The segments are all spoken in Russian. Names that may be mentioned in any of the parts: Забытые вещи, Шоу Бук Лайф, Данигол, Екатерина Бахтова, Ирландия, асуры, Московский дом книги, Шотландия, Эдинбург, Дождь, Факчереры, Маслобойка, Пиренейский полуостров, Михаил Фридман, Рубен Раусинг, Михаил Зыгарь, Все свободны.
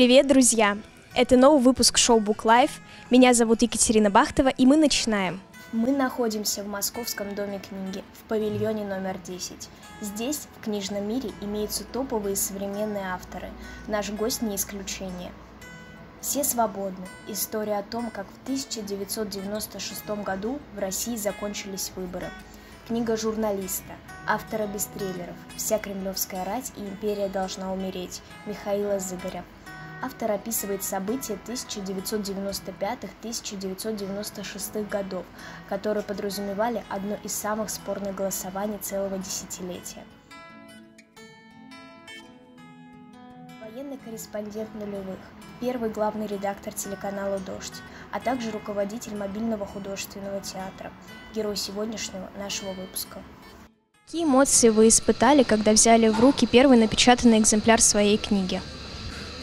Привет, друзья! Это новый выпуск Шоу Бук Лайф. Меня зовут Екатерина Бахтова, и мы начинаем. Мы находимся в Московском доме книги, в павильоне номер 10. Здесь, в книжном мире, имеются топовые современные авторы. Наш гость не исключение. «Все свободны» – история о том, как в 1996 году в России закончились выборы. Книга журналиста, автора бестселлеров «Вся кремлевская рать и империя должна умереть» Михаила Зыгаря. Автор описывает события 1995-1996 годов, которые подразумевали одно из самых спорных голосований целого десятилетия. Военный корреспондент нулевых, первый главный редактор телеканала «Дождь», а также руководитель мобильного художественного театра, герой сегодняшнего нашего выпуска. Какие эмоции вы испытали, когда взяли в руки первый напечатанный экземпляр своей книги?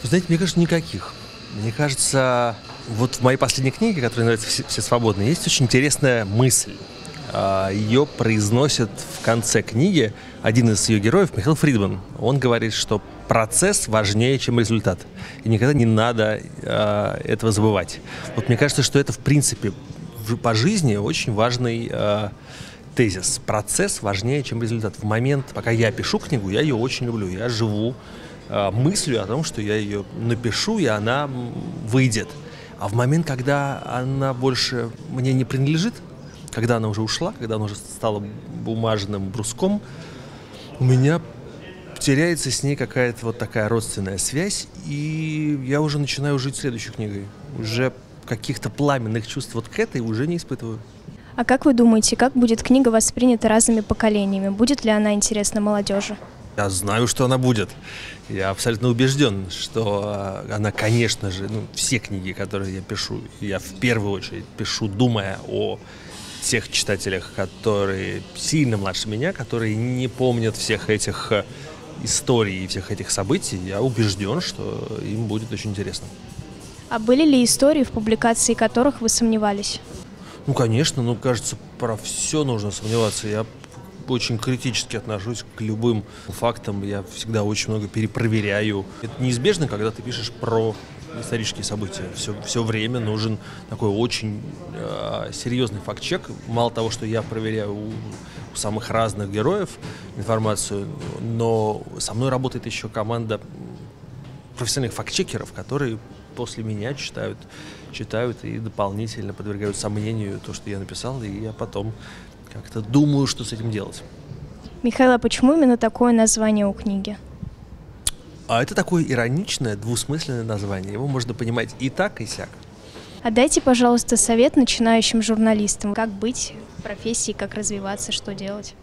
Вы знаете, мне кажется, никаких. Мне кажется, вот в моей последней книге, которая называется «Все свободны», есть очень интересная мысль. Ее произносит в конце книги один из ее героев, Михаил Фридман. Он говорит, что процесс важнее, чем результат. И никогда не надо этого забывать. Вот мне кажется, что это, в принципе, по жизни очень важный тезис. Процесс важнее, чем результат. В момент, пока я пишу книгу, я ее очень люблю. Я живу мыслью о том, что я ее напишу, и она выйдет. А в момент, когда она больше мне не принадлежит, когда она уже ушла, когда она уже стала бумажным бруском, у меня теряется с ней какая-то вот такая родственная связь, и я уже начинаю жить следующей книгой. Уже каких-то пламенных чувств вот к этой уже не испытываю. А как вы думаете, как будет книга воспринята разными поколениями? Будет ли она интересна молодежи? Я знаю, что она будет. Я абсолютно убежден, что она, конечно же, все книги, которые я пишу, я в первую очередь пишу, думая о тех читателях, которые сильно младше меня, которые не помнят всех этих историй и всех этих событий. Я убежден, что им будет очень интересно. А были ли истории, в публикации которых вы сомневались? Ну, конечно. Ну, кажется, про все нужно сомневаться. Я очень критически отношусь к любым фактам, я всегда очень много перепроверяю. Это неизбежно, когда ты пишешь про исторические события. Все время нужен такой очень серьезный факт-чек. Мало того, что я проверяю у самых разных героев информацию, но со мной работает еще команда профессиональных факт-чекеров, которые после меня читают и дополнительно подвергают сомнению то, что я написал, и я потом как-то думаю, что с этим делать. Михаил, а почему именно такое название у книги? А это такое ироничное, двусмысленное название. Его можно понимать и так, и сяк. А дайте, пожалуйста, совет начинающим журналистам. Как быть в профессии, как развиваться, что делать?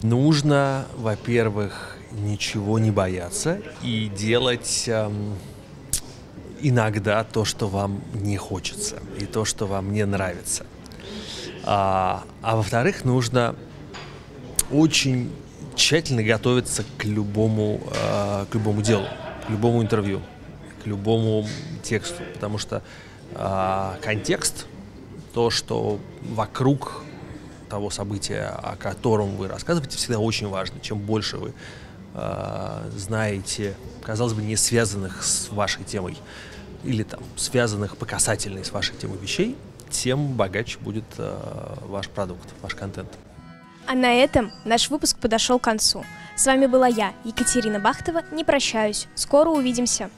Нужно, во-первых, ничего не бояться и делать иногда то, что вам не хочется, и то, что вам не нравится. А во-вторых, нужно очень тщательно готовиться к любому делу, к любому интервью, к любому тексту, потому что контекст, то, что вокруг того события, о котором вы рассказываете, всегда очень важно. Чем больше вы знаете, казалось бы, не связанных с вашей темой или там связанных по касательной с вашей темой вещей, тем богаче будет ваш продукт, ваш контент. А на этом наш выпуск подошел к концу. С вами была я, Екатерина Бахтова. Не прощаюсь. Скоро увидимся.